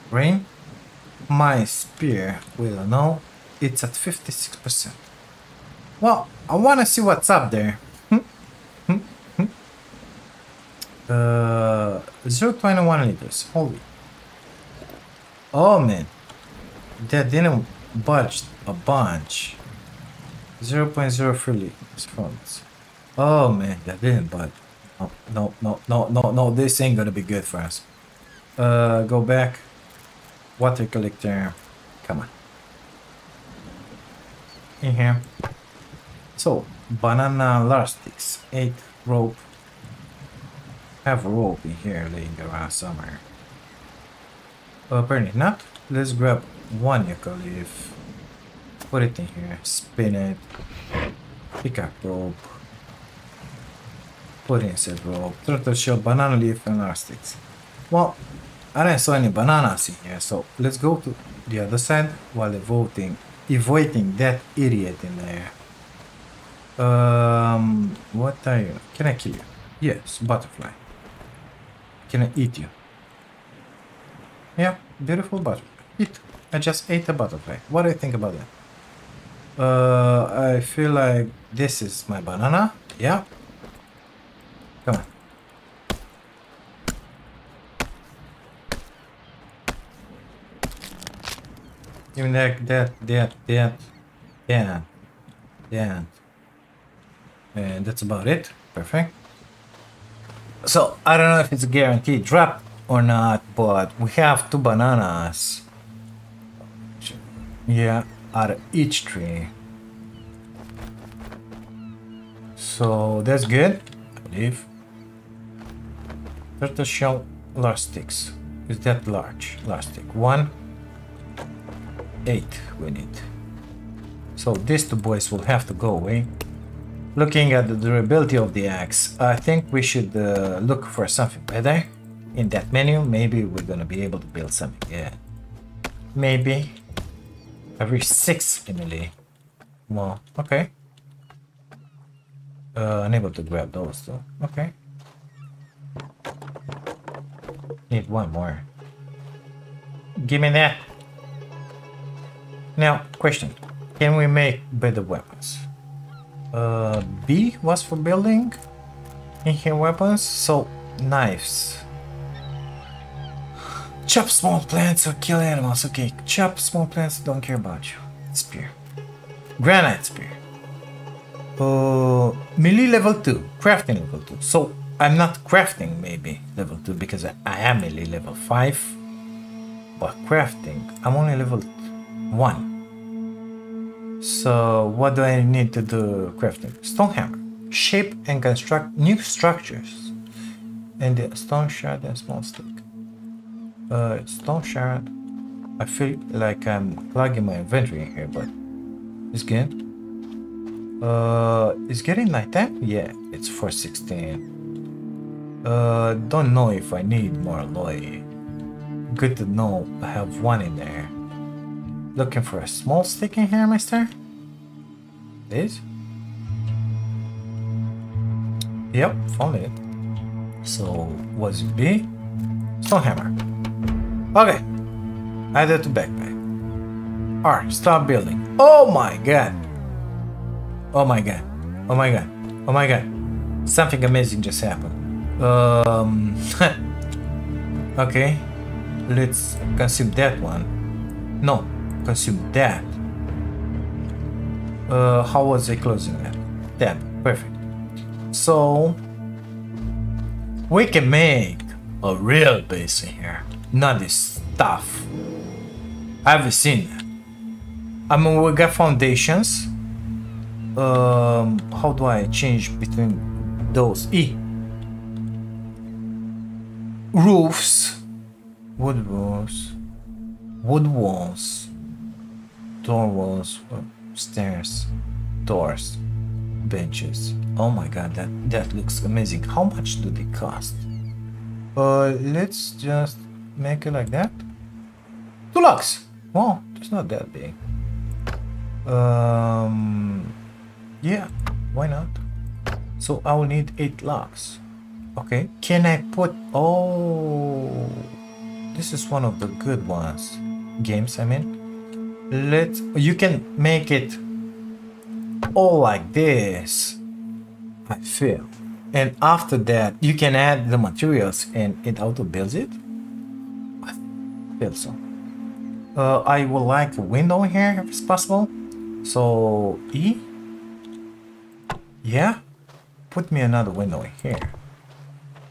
rain. My spear, we don't know. It's at fifty-six percent. Well, I want to see what's up there. uh, zero point two one liters. Holy. Oh man, that didn't budge a bunch. Zero point zero three liters. Oh man, that didn't bite. No, no, no, no, no, no, this ain't gonna be good for us. Uh, go back. Water collector. Come on. In here. So, banana elastics. Eight rope. Have rope in here laying around somewhere. Well, apparently not. Let's grab one yucca leaf. Put it in here. Spin it. Pick up rope. Put in said rope. Turtle shell, banana leaf, and elastics. Well, I didn't saw any bananas in here, so let's go to the other side while avoiding, avoiding that idiot in there. Um, what are you? Can I kill you? Yes, butterfly. Can I eat you? Yeah, beautiful butterfly. Eat. I just ate a butterfly. What do you think about that? Uh, I feel like this is my banana. Yeah. Come on. Give me that, that, that, that, that, that. And that's about it. Perfect. So, I don't know if it's a guaranteed drop or not, but we have two bananas. Yeah, out of each tree. So, that's good, I believe. Turtle shell elastics. Is that large? Elastic. One. Eight we need. So these two boys will have to go away. Looking at the durability of the axe, I think we should uh, look for something better in that menu. Maybe we're gonna be able to build something. Yeah, maybe every six finally. Well, okay. Uh, unable to grab those though. Okay. Need one more. Give me that. Now, question, can we make better weapons? Uh, B was for building in here weapons, so knives. Chop small plants or kill animals, okay, chop small plants, don't care about you. Spear. Granite spear. Uh, melee level two, crafting level two, so I'm not crafting maybe level two because I, I am melee level five, but crafting, I'm only level one. So, what do I need to do crafting? Stone hammer. Shape and construct new structures. And the stone shard and small stick. Uh, stone shard. I feel like I'm plugging my inventory in here, but it's good. Uh, it's getting night time? Yeah, it's four sixteen. Uh, don't know if I need more alloy. Good to know I have one in there. Looking for a small stick in here, mister? This? Yep, found it. So, what's it be? Stone hammer. Okay. Add it to backpack. R, stop building. Oh my god! Oh my god. Oh my god. Oh my god. Something amazing just happened. Um. Okay. Let's consume that one. No. Consume that. Uh, how was I closing that? That, perfect. So we can make a real base in here, not this stuff. I haven't seen that. I mean, we got foundations. Um, how do I change between those? E. Roofs, wood walls, wood walls. Door walls, stairs, doors, benches. Oh my god, that, that looks amazing. How much do they cost? Uh, let's just make it like that. Two locks! Wow, it's not that big. Um, yeah, why not? So I will need eight locks. Okay, can I put... Oh, this is one of the good ones. Games, I mean. Let's, you can make it all like this, I feel. And after that, you can add the materials and it auto builds it. I feel so. Uh, I would like a window here if it's possible. So, E? Yeah? Put me another window in here.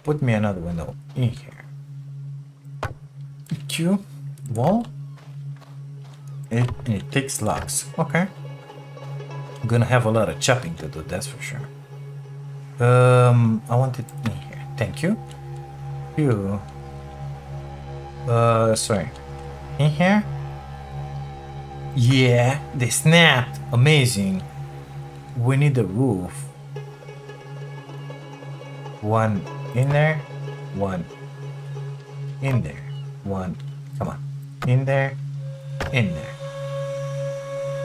Put me another window in here. Q, wall. It, it takes logs. Okay. I'm gonna have a lot of chopping to do, that's for sure. Um, I want it in here. Thank you. You. Uh, sorry. In here? Yeah, they snapped. Amazing. We need a roof. One in there. One in there. One. Come on. In there. In there.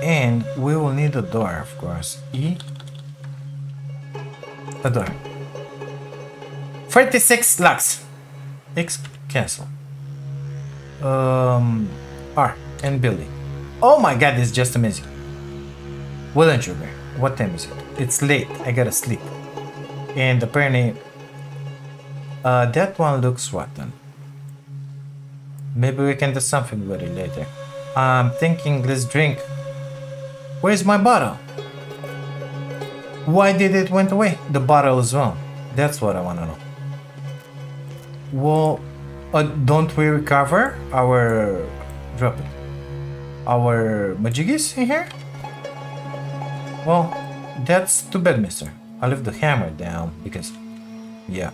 And we will need a door, of course. E. A door. thirty-six lux. X cancel. Um, R and building. Oh my god, this is just amazing. Well and sugar. What time is it? It's late. I gotta sleep. And apparently, uh, that one looks rotten. Maybe we can do something with it later. I'm thinking, let's drink. Where's my bottle? Why did it went away? The bottle is wrong. That's what I wanna know. Well, uh, don't we recover our... Drop it. Our majigis in here? Well, that's too bad, mister. I left the hammer down because, yeah,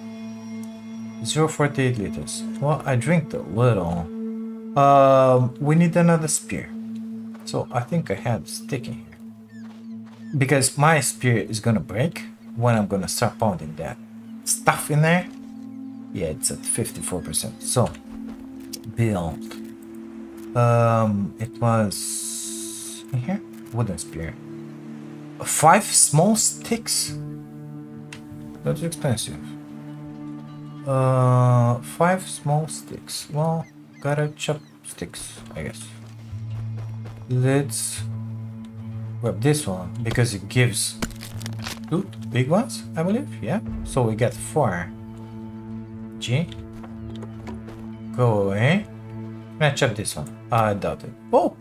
zero point four eight liters. Well, I drank a little. Um, we need another spear. So I think I have stick in here. Because my spear is gonna break when I'm gonna start pounding that stuff in there. Yeah, it's at fifty-four percent. So, build. Um, it was in here? Wooden spear. Five small sticks? That's expensive. Uh, five small sticks. Well, gotta chop sticks, I guess. Let's grab this one because it gives two big ones, I believe. Yeah. So we got four. G. Go away. Can I chop this one? I doubt it. Oh!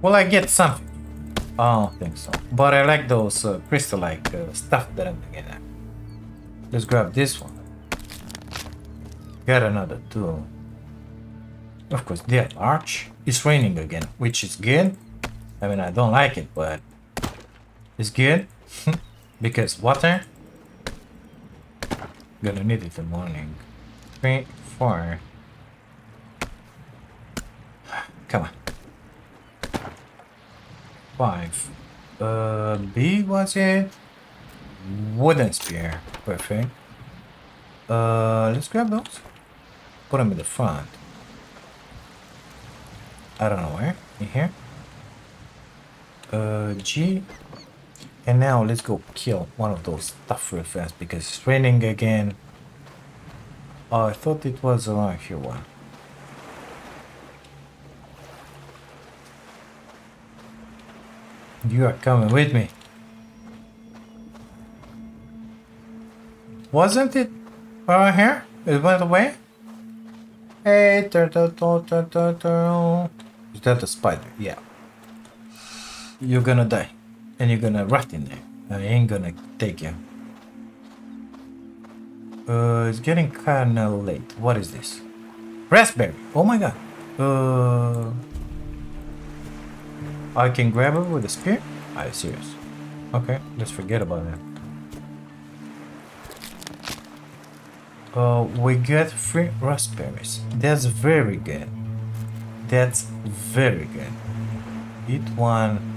Will I get something? I don't think so. But I like those uh, crystal-like uh, stuff that I'm gonna get. Let's grab this one. Got another two. Of course, they are large. It's raining again, which is good. I mean, I don't like it, but it's good. Because water. Gonna need it in the morning. Three, four. Come on. Five. Uh, B was it? Wooden spear. Perfect. Uh, let's grab those. Put them in the front. I don't know where. In here. Uh, G. And now let's go kill one of those stuff real fast because it's raining again. Oh, I thought it was around here one. You are coming with me. Wasn't it around here? It went away? Hey, turtle, turtle, turtle. Is that a spider? Yeah. You're gonna die. And you're gonna rot in there. I ain't gonna take you. Uh, it's getting kinda late. What is this? Raspberry! Oh my god. Uh... I can grab it with a spear? Are you serious? Okay, let's forget about that. Uh, we get three raspberries. That's very good. That's very good. Eat one.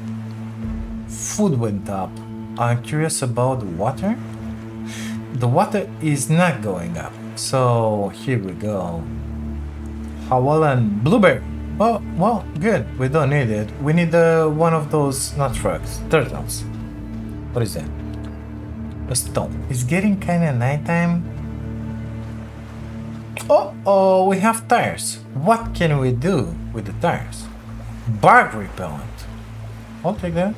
Food went up. I'm curious about the water. The water is not going up. So here we go. Hawaiian blueberry. Oh, well, good. We don't need it. We need uh, one of those, not frogs, turtles. What is that? A stone. It's getting kind of nighttime. Oh, oh, we have tires. What can we do with the tires? Bark repellent. I'll take that.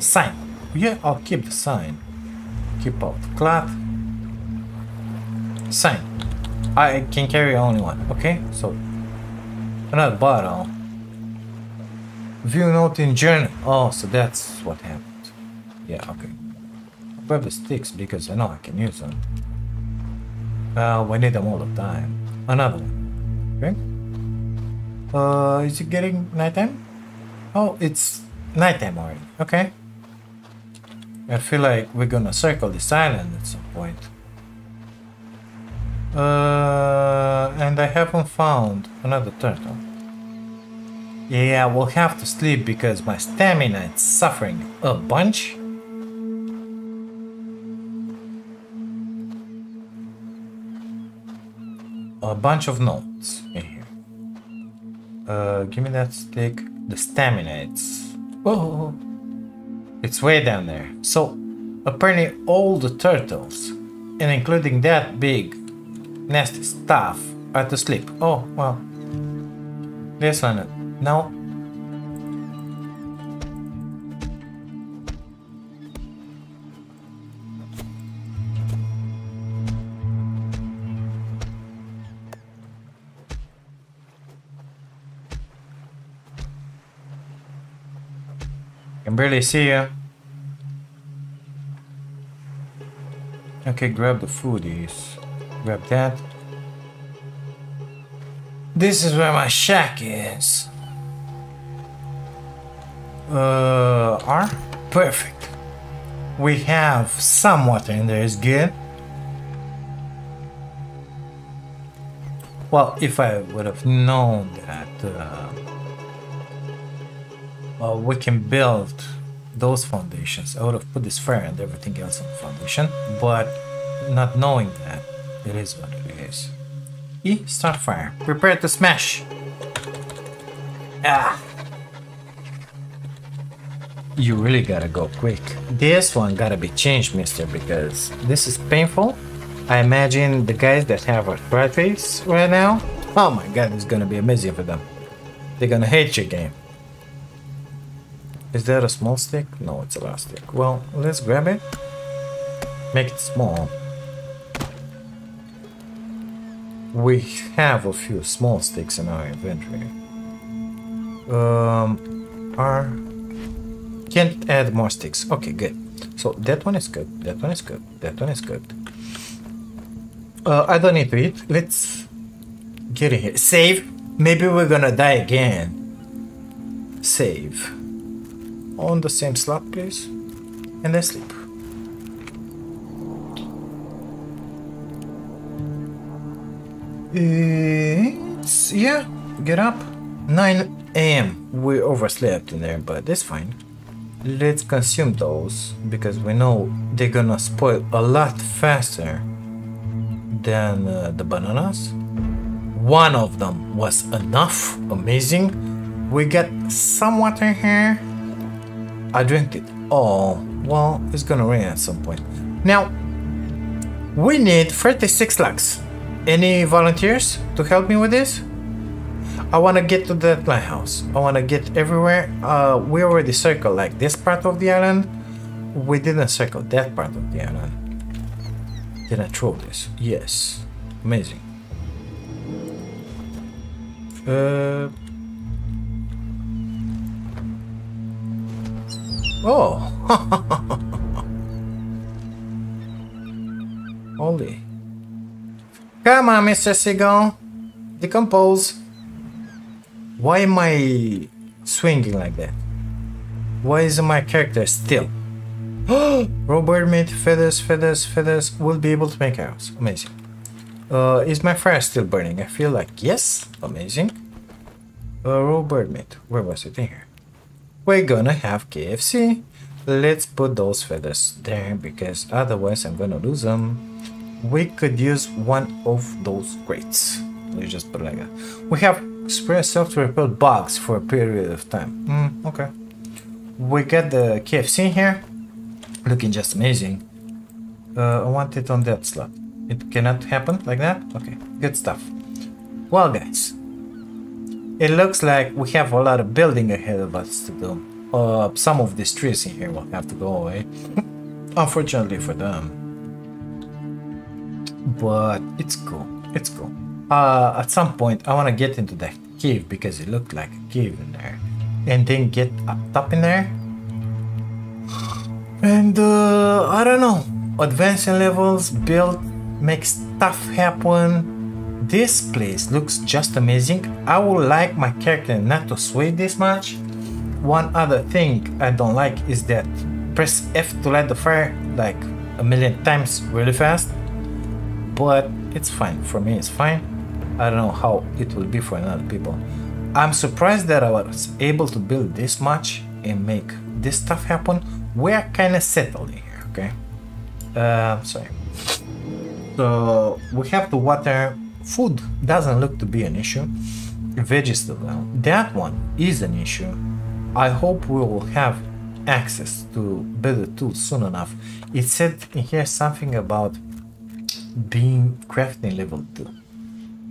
Sign. Yeah, I'll keep the sign. Keep out the cloth. Sign. I can carry only one. Okay, so... Another bottle. View note in journal. Oh, so that's what happened. Yeah, okay. grab the sticks because I know I can use them. Well, we need them all the time. Another one. Okay. Uh, is it getting nighttime? Oh, it's nighttime already. Okay. I feel like we're gonna circle this island at some point. Uh, and I haven't found another turtle. Yeah, we'll have to sleep because my stamina is suffering a bunch. A bunch of notes in here. Uh, give me that stick. The stamina, it's... Whoa! It's way down there. So, apparently all the turtles, and including that big, nasty stuff, are to sleep. Oh, well. This one... No. Can barely see you. Okay, grab the foodies. Grab that. This is where my shack is. Uh, R? Perfect. We have some water in there, it's good. Well, if I would have known that uh, well, we can build those foundations, I would have put this fire and everything else on the foundation, but not knowing that, it is what it is. E, start fire. Prepare to smash. Ah! You really gotta go quick. This one gotta be changed, mister, because this is painful. I imagine the guys that have arthritis right now, oh my god, it's gonna be amazing for them. They're gonna hate your game. Is that a small stick? No, it's a large stick. Well, let's grab it. Make it small. We have a few small sticks in our inventory. Um, our... Can't add more sticks. Okay, good. So that one is good. That one is good. That one is good. Uh, I don't need to eat. Let's get in here. Save. Maybe we're gonna die again. Save. On the same slot, please. And then sleep. It's, yeah. Get up. nine A M We overslept in there, but it's fine. Let's consume those, because we know they're gonna spoil a lot faster than uh, the bananas. One of them was enough, amazing. We got some water here. I drank it all. Well, it's gonna rain at some point. Now, we need thirty-six logs. Any volunteers to help me with this? I want to get to that lighthouse. I want to get everywhere. Uh, we already circled like this part of the island. We didn't circle that part of the island. Did I throw this? Yes. Amazing. Uh... Oh! Holy. Come on, Mister Seagull. Decompose. Why am I swinging like that? Why is my character still? Robert made feathers, feathers, feathers. We'll be able to make arrows. Amazing. Uh, is my fire still burning? I feel like yes. Amazing. Uh, Robert made. Where was it in here? We're gonna have K F C. Let's put those feathers there because otherwise I'm gonna lose them. We could use one of those crates. Let's just put it like that. We have spray self-repel bugs for a period of time. Mm, okay. We got the K F C here. Looking just amazing. Uh, I want it on that slot. It cannot happen like that? Okay, good stuff. Well, guys. It looks like we have a lot of building ahead of us to do. Uh, some of these trees in here will have to go away. Unfortunately for them. But it's cool. It's cool. Uh, at some point I want to get into that cave because it looked like a cave in there and then get up top in there. And uh, I don't know, advancing levels, build, make stuff happen. This place looks just amazing. I would like my character not to sway this much. One other thing I don't like is that press F to light the fire like a million times really fast, but it's fine. For me it's fine. I don't know how it will be for other people. I'm surprised that I was able to build this much and make this stuff happen. We're kind of settled here, okay? Uh, sorry. So we have the water. Food doesn't look to be an issue. Vegetable, that one is an issue. I hope we will have access to better tools soon enough. It said in here something about being crafting level two.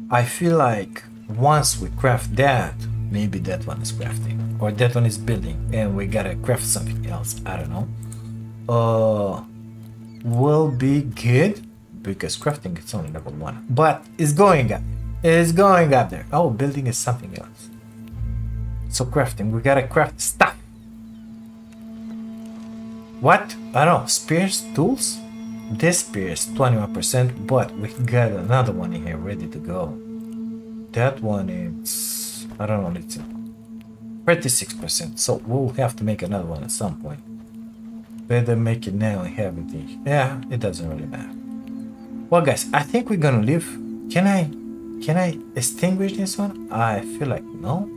I feel like once we craft that, maybe that one is crafting or that one is building and we gotta craft something else, I don't know. Uh, will be good because crafting it's only level one, but it's going up, it's going up there. Oh, building is something else. So crafting, we gotta craft stuff. What? I don't know, spears, tools? This spear is twenty-one percent, but we got another one in here ready to go. That one is, I don't know, it's thirty-six percent, so we'll have to make another one at some point. Better make it now and have it in. Yeah, it doesn't really matter. Well guys, I think we're gonna leave. Can I, can I extinguish this one? I feel like no.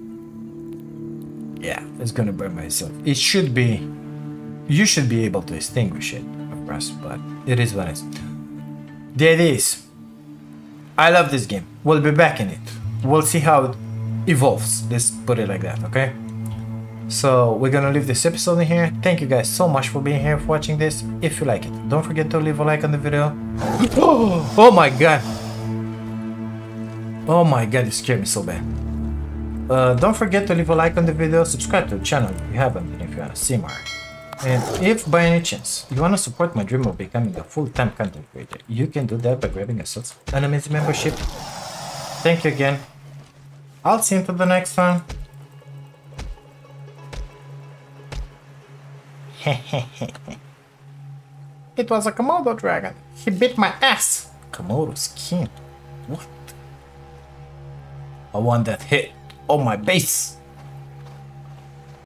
Yeah, it's gonna burn by itself. It should be, you should be able to extinguish it, of course, but it is what it is. There it is. I love this game. We'll be back in it. We'll see how it evolves. Let's put it like that, okay? So we're gonna leave this episode in here. Thank you guys so much for being here, for watching this. If you like it, don't forget to leave a like on the video. Oh, oh my god. Oh my god, it scared me so bad. Uh, don't forget to leave a like on the video, subscribe to the channel if you haven't and if you wanna see more. And if by any chance you want to support my dream of becoming a full-time content creator, you can do that by grabbing a sub and an amazing membership. Thank you again. I'll see you to the next one. It was a Komodo dragon. He bit my ass. Komodo skin. What? I want that hit on my base.